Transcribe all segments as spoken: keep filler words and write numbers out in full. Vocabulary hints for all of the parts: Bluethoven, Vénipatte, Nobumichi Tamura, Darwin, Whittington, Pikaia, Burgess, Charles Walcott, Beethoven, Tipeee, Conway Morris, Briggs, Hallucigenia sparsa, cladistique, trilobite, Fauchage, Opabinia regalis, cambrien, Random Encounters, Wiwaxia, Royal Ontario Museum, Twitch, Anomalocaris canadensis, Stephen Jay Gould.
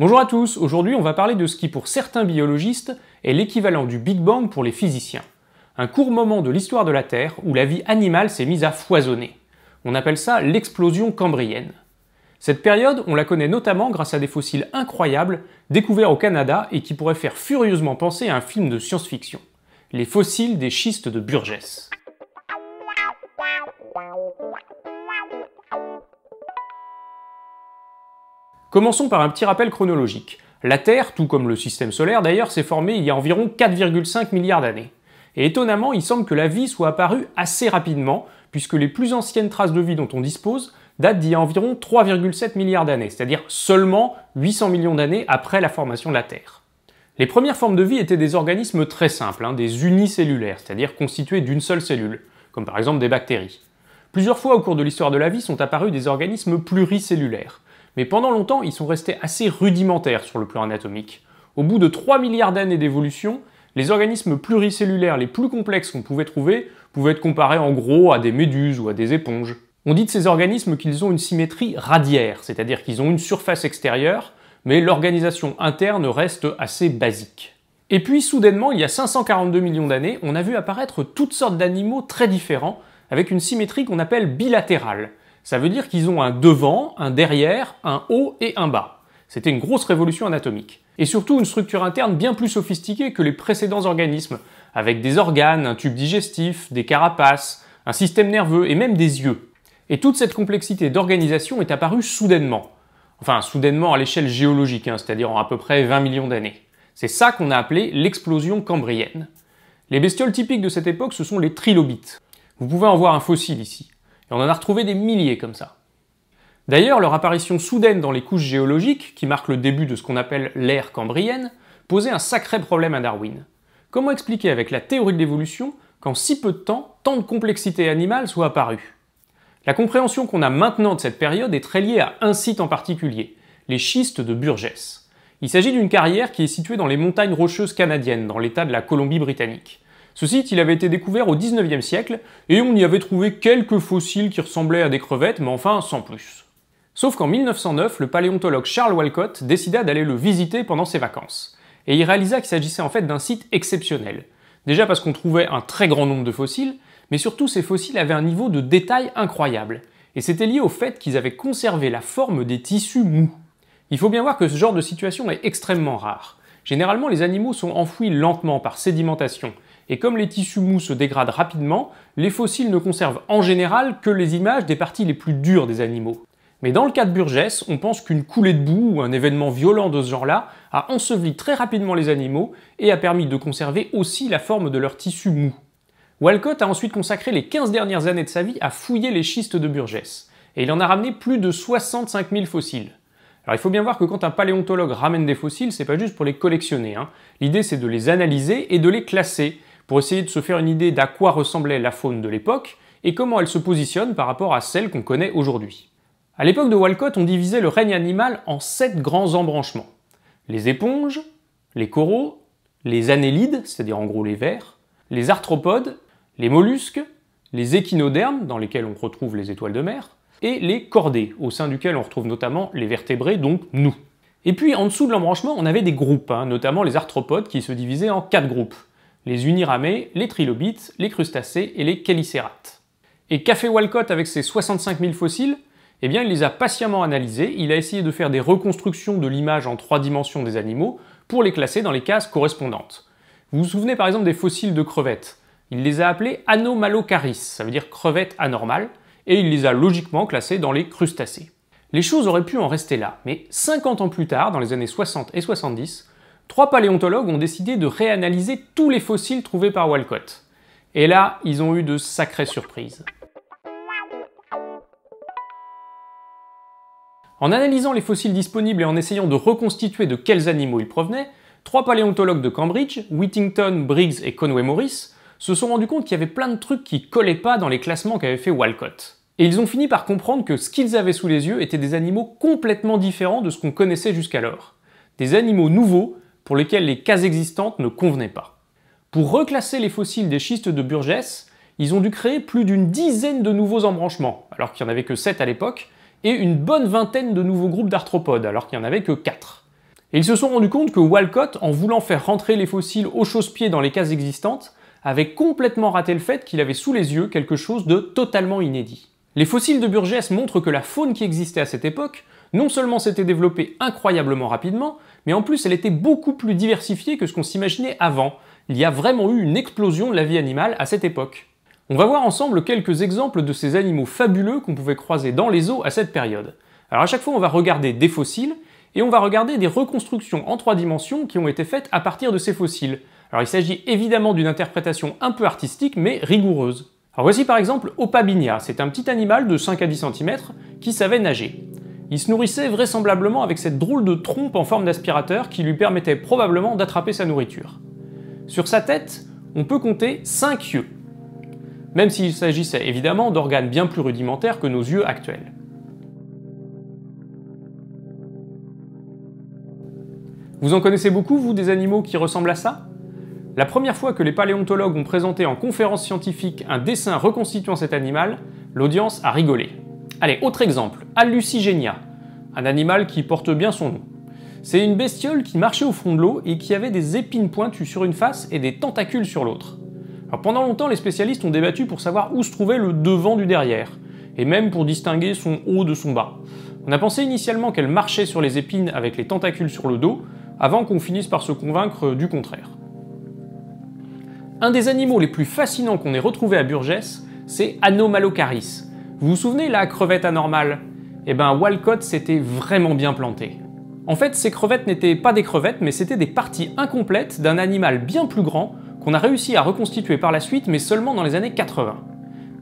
Bonjour à tous, aujourd'hui on va parler de ce qui pour certains biologistes est l'équivalent du Big Bang pour les physiciens. Un court moment de l'histoire de la Terre où la vie animale s'est mise à foisonner. On appelle ça l'explosion cambrienne. Cette période, on la connaît notamment grâce à des fossiles incroyables découverts au Canada et qui pourraient faire furieusement penser à un film de science-fiction. Les fossiles des schistes de Burgess. Commençons par un petit rappel chronologique. La Terre, tout comme le système solaire d'ailleurs, s'est formée il y a environ quatre virgule cinq milliards d'années. Et étonnamment, il semble que la vie soit apparue assez rapidement, puisque les plus anciennes traces de vie dont on dispose datent d'il y a environ trois virgule sept milliards d'années, c'est-à-dire seulement huit cents millions d'années après la formation de la Terre. Les premières formes de vie étaient des organismes très simples, hein, des unicellulaires, c'est-à-dire constitués d'une seule cellule, comme par exemple des bactéries. Plusieurs fois au cours de l'histoire de la vie sont apparus des organismes pluricellulaires, mais pendant longtemps, ils sont restés assez rudimentaires sur le plan anatomique. Au bout de trois milliards d'années d'évolution, les organismes pluricellulaires les plus complexes qu'on pouvait trouver pouvaient être comparés en gros à des méduses ou à des éponges. On dit de ces organismes qu'ils ont une symétrie radiaire, c'est-à-dire qu'ils ont une surface extérieure, mais l'organisation interne reste assez basique. Et puis soudainement, il y a cinq cent quarante-deux millions d'années, on a vu apparaître toutes sortes d'animaux très différents, avec une symétrie qu'on appelle bilatérale. Ça veut dire qu'ils ont un devant, un derrière, un haut et un bas. C'était une grosse révolution anatomique. Et surtout une structure interne bien plus sophistiquée que les précédents organismes, avec des organes, un tube digestif, des carapaces, un système nerveux et même des yeux. Et toute cette complexité d'organisation est apparue soudainement. Enfin, soudainement à l'échelle géologique, hein, c'est-à-dire en à peu près vingt millions d'années. C'est ça qu'on a appelé l'explosion cambrienne. Les bestioles typiques de cette époque, ce sont les trilobites. Vous pouvez en voir un fossile ici. Et on en a retrouvé des milliers comme ça. D'ailleurs, leur apparition soudaine dans les couches géologiques, qui marque le début de ce qu'on appelle l'ère cambrienne, posait un sacré problème à Darwin. Comment expliquer avec la théorie de l'évolution qu'en si peu de temps, tant de complexité animale soit apparue? La compréhension qu'on a maintenant de cette période est très liée à un site en particulier, les schistes de Burgess. Il s'agit d'une carrière qui est située dans les montagnes rocheuses canadiennes, dans l'état de la Colombie-Britannique. Ce site, il avait été découvert au dix-neuvième siècle, et on y avait trouvé quelques fossiles qui ressemblaient à des crevettes, mais enfin sans plus. Sauf qu'en mille neuf cent neuf, le paléontologue Charles Walcott décida d'aller le visiter pendant ses vacances. Et il réalisa qu'il s'agissait en fait d'un site exceptionnel. Déjà parce qu'on trouvait un très grand nombre de fossiles, mais surtout ces fossiles avaient un niveau de détail incroyable. Et c'était lié au fait qu'ils avaient conservé la forme des tissus mous. Il faut bien voir que ce genre de situation est extrêmement rare. Généralement, les animaux sont enfouis lentement par sédimentation, et comme les tissus mous se dégradent rapidement, les fossiles ne conservent en général que les images des parties les plus dures des animaux. Mais dans le cas de Burgess, on pense qu'une coulée de boue ou un événement violent de ce genre-là a enseveli très rapidement les animaux et a permis de conserver aussi la forme de leurs tissus mous. Walcott a ensuite consacré les quinze dernières années de sa vie à fouiller les schistes de Burgess, et il en a ramené plus de soixante-cinq mille fossiles. Alors il faut bien voir que quand un paléontologue ramène des fossiles, c'est pas juste pour les collectionner, hein. L'idée c'est de les analyser et de les classer, pour essayer de se faire une idée d'à quoi ressemblait la faune de l'époque et comment elle se positionne par rapport à celle qu'on connaît aujourd'hui. À l'époque de Walcott, on divisait le règne animal en sept grands embranchements. Les éponges, les coraux, les annélides, c'est-à-dire en gros les vers, les arthropodes, les mollusques, les échinodermes, dans lesquels on retrouve les étoiles de mer, et les chordés, au sein duquel on retrouve notamment les vertébrés, donc nous. Et puis en dessous de l'embranchement, on avait des groupes, hein, notamment les arthropodes qui se divisaient en quatre groupes. Les uniramées, les trilobites, les crustacés et les chélicérates. Et qu'a fait Walcott avec ses soixante-cinq mille fossiles? Eh bien, il les a patiemment analysés, il a essayé de faire des reconstructions de l'image en trois dimensions des animaux pour les classer dans les cases correspondantes. Vous vous souvenez par exemple des fossiles de crevettes? Il les a appelés Anomalocaris, ça veut dire crevettes anormales, et il les a logiquement classés dans les crustacés. Les choses auraient pu en rester là, mais cinquante ans plus tard, dans les années soixante et soixante-dix, trois paléontologues ont décidé de réanalyser tous les fossiles trouvés par Walcott. Et là, ils ont eu de sacrées surprises. En analysant les fossiles disponibles et en essayant de reconstituer de quels animaux ils provenaient, trois paléontologues de Cambridge, Whittington, Briggs et Conway Morris, se sont rendus compte qu'il y avait plein de trucs qui collaient pas dans les classements qu'avait fait Walcott. Et ils ont fini par comprendre que ce qu'ils avaient sous les yeux étaient des animaux complètement différents de ce qu'on connaissait jusqu'alors. Des animaux nouveaux, pour lesquels les cases existantes ne convenaient pas. Pour reclasser les fossiles des schistes de Burgess, ils ont dû créer plus d'une dizaine de nouveaux embranchements, alors qu'il n'y en avait que sept à l'époque, et une bonne vingtaine de nouveaux groupes d'arthropodes, alors qu'il n'y en avait que quatre. Et ils se sont rendus compte que Walcott, en voulant faire rentrer les fossiles au chausse-pied dans les cases existantes, avait complètement raté le fait qu'il avait sous les yeux quelque chose de totalement inédit. Les fossiles de Burgess montrent que la faune qui existait à cette époque, non seulement s'était développée incroyablement rapidement, mais en plus elle était beaucoup plus diversifiée que ce qu'on s'imaginait avant. Il y a vraiment eu une explosion de la vie animale à cette époque. On va voir ensemble quelques exemples de ces animaux fabuleux qu'on pouvait croiser dans les eaux à cette période. Alors à chaque fois on va regarder des fossiles, et on va regarder des reconstructions en trois dimensions qui ont été faites à partir de ces fossiles. Alors il s'agit évidemment d'une interprétation un peu artistique, mais rigoureuse. Alors voici par exemple Opabinia, c'est un petit animal de cinq à dix centimètres qui savait nager. Il se nourrissait vraisemblablement avec cette drôle de trompe en forme d'aspirateur qui lui permettait probablement d'attraper sa nourriture. Sur sa tête, on peut compter cinq yeux, même s'il s'agissait évidemment d'organes bien plus rudimentaires que nos yeux actuels. Vous en connaissez beaucoup, vous, des animaux qui ressemblent à ça? La première fois que les paléontologues ont présenté en conférence scientifique un dessin reconstituant cet animal, l'audience a rigolé. Allez, autre exemple, Hallucigenia, un animal qui porte bien son nom. C'est une bestiole qui marchait au fond de l'eau et qui avait des épines pointues sur une face et des tentacules sur l'autre. Alors pendant longtemps, les spécialistes ont débattu pour savoir où se trouvait le devant du derrière, et même pour distinguer son haut de son bas. On a pensé initialement qu'elle marchait sur les épines avec les tentacules sur le dos, avant qu'on finisse par se convaincre du contraire. Un des animaux les plus fascinants qu'on ait retrouvé à Burgess, c'est Anomalocaris. Vous vous souvenez, la crevette anormale? Eh ben Walcott s'était vraiment bien planté. En fait, ces crevettes n'étaient pas des crevettes, mais c'était des parties incomplètes d'un animal bien plus grand qu'on a réussi à reconstituer par la suite, mais seulement dans les années quatre-vingt.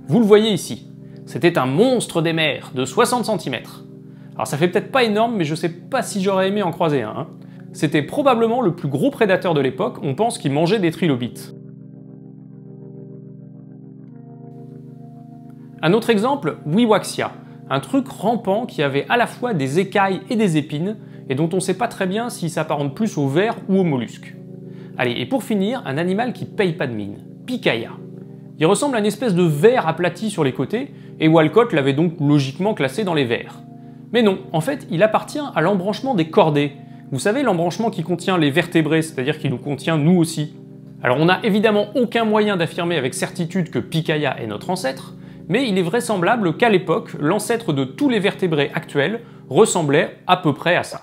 Vous le voyez ici. C'était un monstre des mers, de soixante centimètres. Alors ça fait peut-être pas énorme, mais je sais pas si j'aurais aimé en croiser un. Hein. C'était probablement le plus gros prédateur de l'époque, on pense qu'il mangeait des trilobites. Un autre exemple, Wiwaxia, un truc rampant qui avait à la fois des écailles et des épines, et dont on ne sait pas très bien s'il s'apparente plus au ver ou au mollusque. Allez, et pour finir, un animal qui paye pas de mine, Pikaia. Il ressemble à une espèce de ver aplati sur les côtés, et Walcott l'avait donc logiquement classé dans les vers. Mais non, en fait, il appartient à l'embranchement des cordées. Vous savez, l'embranchement qui contient les vertébrés, c'est-à-dire qui nous contient nous aussi. Alors on n'a évidemment aucun moyen d'affirmer avec certitude que Pikaia est notre ancêtre, mais il est vraisemblable qu'à l'époque, l'ancêtre de tous les vertébrés actuels ressemblait à peu près à ça.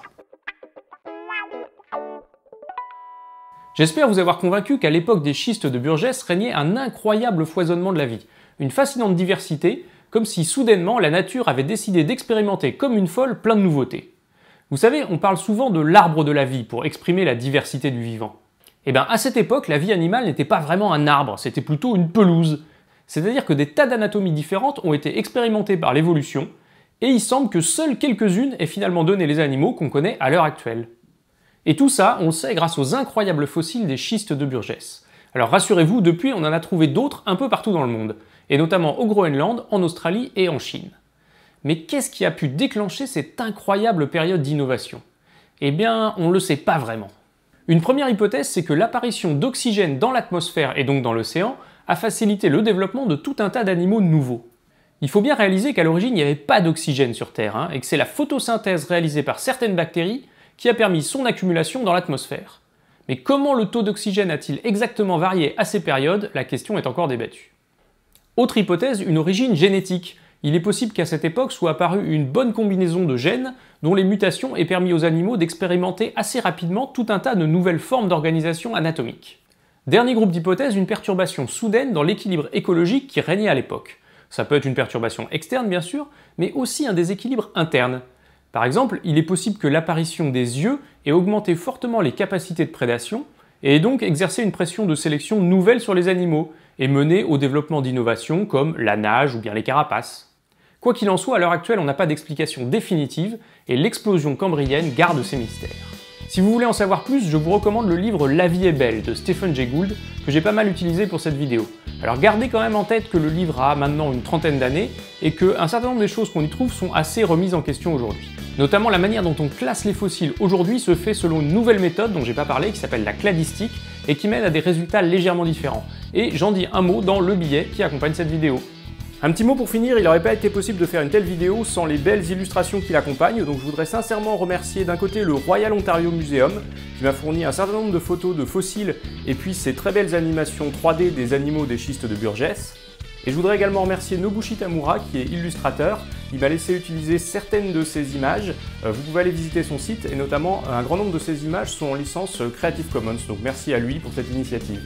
J'espère vous avoir convaincu qu'à l'époque des schistes de Burgess régnait un incroyable foisonnement de la vie, une fascinante diversité, comme si soudainement la nature avait décidé d'expérimenter comme une folle plein de nouveautés. Vous savez, on parle souvent de l'arbre de la vie pour exprimer la diversité du vivant. Et bien à cette époque, la vie animale n'était pas vraiment un arbre, c'était plutôt une pelouse. C'est-à-dire que des tas d'anatomies différentes ont été expérimentées par l'évolution, et il semble que seules quelques-unes aient finalement donné les animaux qu'on connaît à l'heure actuelle. Et tout ça, on le sait grâce aux incroyables fossiles des schistes de Burgess. Alors rassurez-vous, depuis on en a trouvé d'autres un peu partout dans le monde, et notamment au Groenland, en Australie et en Chine. Mais qu'est-ce qui a pu déclencher cette incroyable période d'innovation? Eh bien, on ne le sait pas vraiment. Une première hypothèse, c'est que l'apparition d'oxygène dans l'atmosphère et donc dans l'océan a facilité le développement de tout un tas d'animaux nouveaux. Il faut bien réaliser qu'à l'origine, il n'y avait pas d'oxygène sur Terre, hein, et que c'est la photosynthèse réalisée par certaines bactéries qui a permis son accumulation dans l'atmosphère. Mais comment le taux d'oxygène a-t-il exactement varié à ces périodes? La question est encore débattue. Autre hypothèse, une origine génétique. Il est possible qu'à cette époque soit apparue une bonne combinaison de gènes dont les mutations aient permis aux animaux d'expérimenter assez rapidement tout un tas de nouvelles formes d'organisation anatomique. Dernier groupe d'hypothèses, une perturbation soudaine dans l'équilibre écologique qui régnait à l'époque. Ça peut être une perturbation externe bien sûr, mais aussi un déséquilibre interne. Par exemple, il est possible que l'apparition des yeux ait augmenté fortement les capacités de prédation et ait donc exercé une pression de sélection nouvelle sur les animaux et mené au développement d'innovations comme la nage ou bien les carapaces. Quoi qu'il en soit, à l'heure actuelle, on n'a pas d'explication définitive, et l'explosion cambrienne garde ses mystères. Si vous voulez en savoir plus, je vous recommande le livre La vie est belle de Stephen Jay Gould, que j'ai pas mal utilisé pour cette vidéo. Alors gardez quand même en tête que le livre a maintenant une trentaine d'années, et qu'un certain nombre des choses qu'on y trouve sont assez remises en question aujourd'hui. Notamment la manière dont on classe les fossiles aujourd'hui se fait selon une nouvelle méthode dont j'ai pas parlé, qui s'appelle la cladistique, et qui mène à des résultats légèrement différents. Et j'en dis un mot dans le billet qui accompagne cette vidéo. Un petit mot pour finir, il n'aurait pas été possible de faire une telle vidéo sans les belles illustrations qui l'accompagnent, donc je voudrais sincèrement remercier d'un côté le Royal Ontario Museum, qui m'a fourni un certain nombre de photos de fossiles et puis ces très belles animations trois D des animaux des schistes de Burgess. Et je voudrais également remercier Nobumichi Tamura, qui est illustrateur. Il m'a laissé utiliser certaines de ses images. Vous pouvez aller visiter son site, et notamment un grand nombre de ses images sont en licence Creative Commons, donc merci à lui pour cette initiative.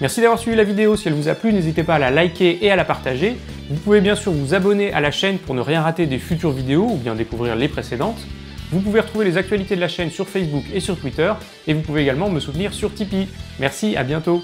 Merci d'avoir suivi la vidéo, si elle vous a plu, n'hésitez pas à la liker et à la partager. Vous pouvez bien sûr vous abonner à la chaîne pour ne rien rater des futures vidéos ou bien découvrir les précédentes. Vous pouvez retrouver les actualités de la chaîne sur Facebook et sur Twitter, et vous pouvez également me soutenir sur Tipeee. Merci, à bientôt!